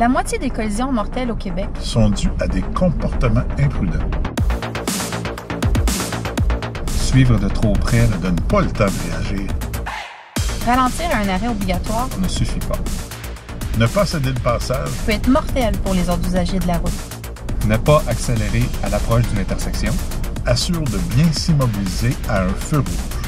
La moitié des collisions mortelles au Québec sont dues à des comportements imprudents. Suivre de trop près ne donne pas le temps de réagir. Ralentir un arrêt obligatoire ne suffit pas. Ne pas céder le passage peut être mortel pour les autres usagers de la route. Ne pas accélérer à l'approche d'une intersection assure de bien s'immobiliser à un feu rouge.